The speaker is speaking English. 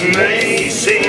amazing.